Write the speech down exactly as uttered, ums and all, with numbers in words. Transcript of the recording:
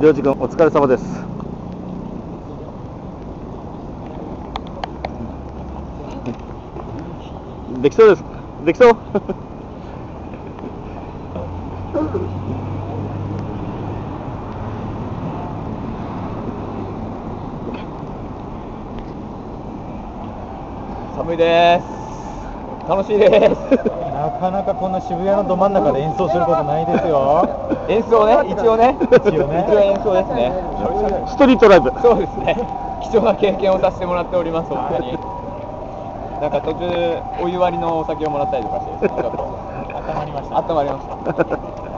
りょうじ君お疲れ様です。できそうです。できそう。寒いです。楽しいですなかなかこんな渋谷のど真ん中で演奏することないですよ演奏ね、一応ね一応ね一応演奏ですねストリートライブそうですね貴重な経験をさせてもらっております本当になんか途中お湯割りのお酒をもらったりとかしてですねちょっと温まりました温まりました